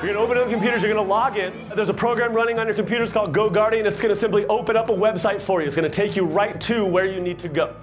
You're gonna open up computers, you're gonna log in. There's a program running on your computers called GoGuardian. It's gonna simply open up a website for you. It's gonna take you right to where you need to go.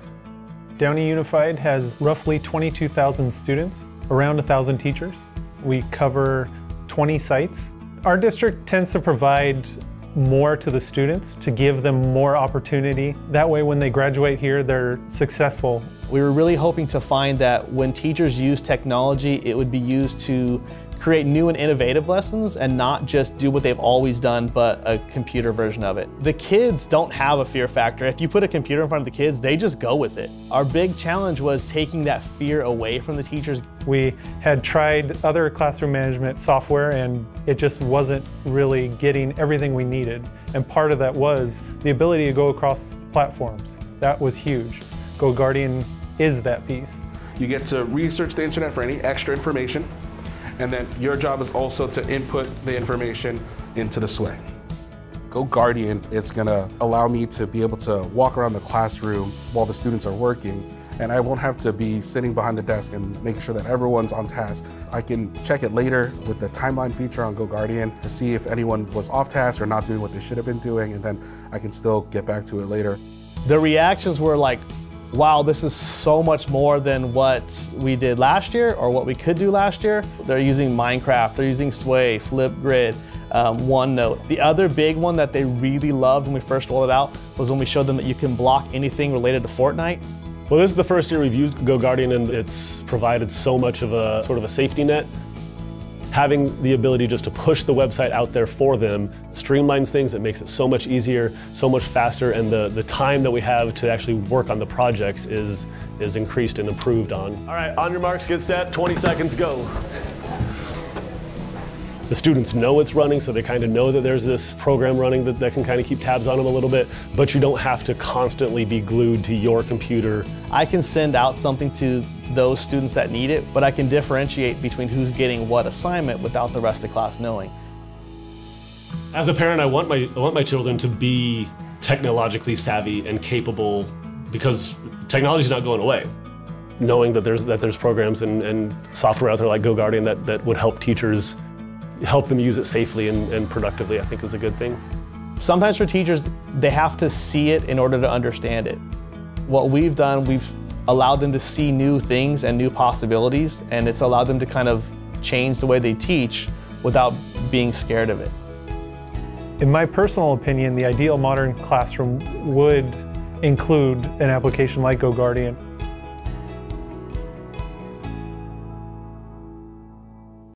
Downey Unified has roughly 22,000 students, around 1,000 teachers. We cover 20 sites. Our district tends to provide more to the students to give them more opportunity. That way when they graduate here, they're successful. We were really hoping to find that when teachers use technology, it would be used to create new and innovative lessons and not just do what they've always done, but a computer version of it. The kids don't have a fear factor. If you put a computer in front of the kids, they just go with it. Our big challenge was taking that fear away from the teachers. We had tried other classroom management software and it just wasn't really getting everything we needed. And part of that was the ability to go across platforms. That was huge. GoGuardian is that piece. You get to research the internet for any extra information. And then your job is also to input the information into the Sway. GoGuardian is gonna allow me to be able to walk around the classroom while the students are working, and I won't have to be sitting behind the desk and making sure that everyone's on task. I can check it later with the timeline feature on GoGuardian to see if anyone was off task or not doing what they should have been doing, and then I can still get back to it later. The reactions were like, wow, this is so much more than what we did last year or what we could do last year. They're using Minecraft, they're using Sway, Flipgrid, OneNote. The other big one that they really loved when we first rolled it out was when we showed them that you can block anything related to Fortnite. Well, this is the first year we've used GoGuardian and it's provided so much of a sort of a safety net. Having the ability just to push the website out there for them streamlines things. It makes it so much easier, so much faster, and the time that we have to actually work on the projects is increased and improved on. All right, on your marks, get set, 20 seconds, go. The students know it's running, so they kind of know that there's this program running that can kind of keep tabs on them a little bit, but you don't have to constantly be glued to your computer. I can send out something to those students that need it, but I can differentiate between who's getting what assignment without the rest of the class knowing. As a parent, I want my children to be technologically savvy and capable, because technology's not going away. Knowing that there's programs and software out there like GoGuardian that would help them use it safely and productively, I think is a good thing. Sometimes for teachers, they have to see it in order to understand it. What we've done, we've allowed them to see new things and new possibilities, and it's allowed them to kind of change the way they teach without being scared of it. In my personal opinion, the ideal modern classroom would include an application like GoGuardian.